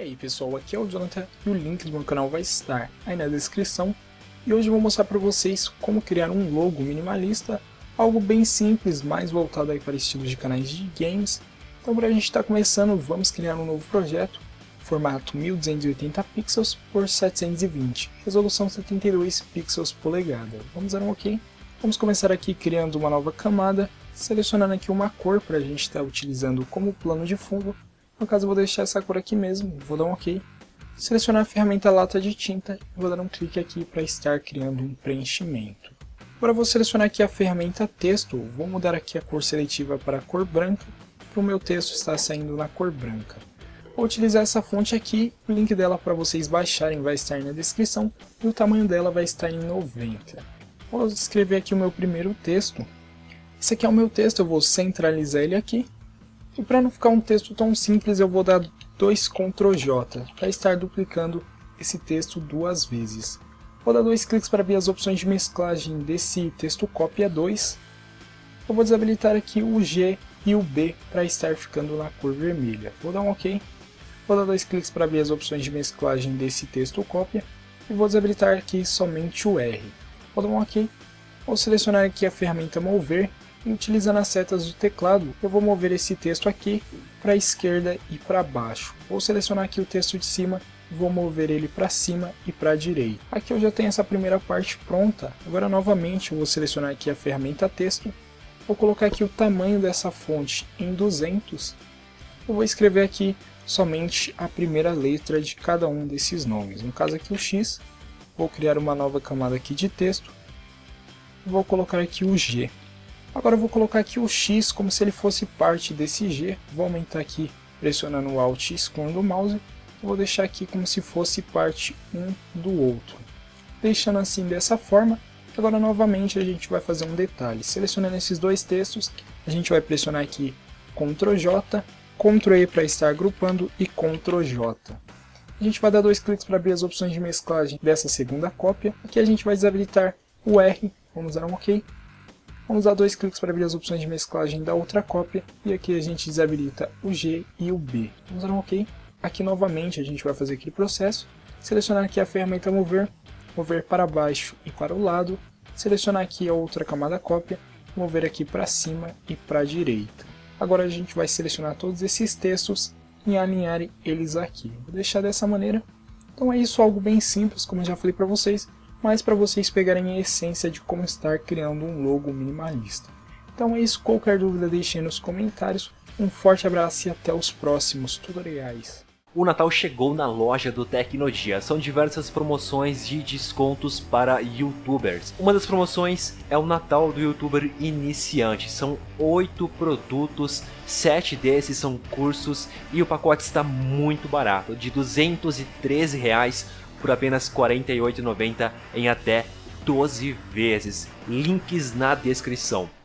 E aí pessoal, aqui é o Jonathan e o link do meu canal vai estar aí na descrição. E hoje eu vou mostrar para vocês como criar um logo minimalista, algo bem simples, mais voltado aí para estilos de canais de games. Então para a gente estar começando, vamos criar um novo projeto, formato 1280 pixels por 720, resolução 72 pixels polegada. Vamos dar um OK. Vamos começar aqui criando uma nova camada, selecionando aqui uma cor para a gente estar utilizando como plano de fundo. No caso eu vou deixar essa cor aqui mesmo, vou dar um OK, selecionar a ferramenta lata de tinta e vou dar um clique aqui para estar criando um preenchimento. Agora vou selecionar aqui a ferramenta texto, vou mudar aqui a cor seletiva para a cor branca, para o meu texto estar saindo na cor branca. Vou utilizar essa fonte aqui, o link dela para vocês baixarem vai estar na descrição e o tamanho dela vai estar em 90. Vou escrever aqui o meu primeiro texto, esse aqui é o meu texto, eu vou centralizar ele aqui. E para não ficar um texto tão simples, eu vou dar 2 Ctrl+J, para estar duplicando esse texto 2 vezes. Vou dar 2 cliques para abrir as opções de mesclagem desse texto copia 2. Eu vou desabilitar aqui o G e o B para estar ficando na cor vermelha. Vou dar um OK. Vou dar 2 cliques para abrir as opções de mesclagem desse texto copia. E vou desabilitar aqui somente o R. Vou dar um OK. Vou selecionar aqui a ferramenta mover. E utilizando as setas do teclado, eu vou mover esse texto aqui para a esquerda e para baixo. Vou selecionar aqui o texto de cima, vou mover ele para cima e para a direita. Aqui eu já tenho essa primeira parte pronta. Agora novamente eu vou selecionar aqui a ferramenta texto, vou colocar aqui o tamanho dessa fonte em 200. Eu vou escrever aqui somente a primeira letra de cada um desses nomes. No caso aqui o X, vou criar uma nova camada aqui de texto, vou colocar aqui o G. Agora eu vou colocar aqui o X como se ele fosse parte desse G, vou aumentar aqui pressionando o Alt e escondo o mouse, vou deixar aqui como se fosse parte um do outro, deixando assim dessa forma. Agora novamente a gente vai fazer um detalhe, selecionando esses 2 textos, a gente vai pressionar aqui Ctrl+J, Ctrl+E para estar agrupando e Ctrl+J. A gente vai dar 2 cliques para abrir as opções de mesclagem dessa segunda cópia, aqui a gente vai desabilitar o R, vamos dar um OK. Vamos dar 2 cliques para abrir as opções de mesclagem da outra cópia, e aqui a gente desabilita o G e o B. Vamos dar um OK. Aqui novamente a gente vai fazer aquele processo, selecionar aqui a ferramenta mover, mover para baixo e para o lado, selecionar aqui a outra camada cópia, mover aqui para cima e para a direita. Agora a gente vai selecionar todos esses textos e alinhar eles aqui. Vou deixar dessa maneira. Então é isso, algo bem simples, como eu já falei para vocês, mas para vocês pegarem a essência de como estar criando um logo minimalista. Então é isso, qualquer dúvida deixe aí nos comentários, um forte abraço e até os próximos tutoriais. O Natal chegou na loja do Tecnodia, são diversas promoções de descontos para Youtubers. Uma das promoções é o Natal do Youtuber Iniciante, são 8 produtos, 7 desses são cursos e o pacote está muito barato, de R$ 213 por apenas R$ 48,90 em até 12 vezes, links na descrição.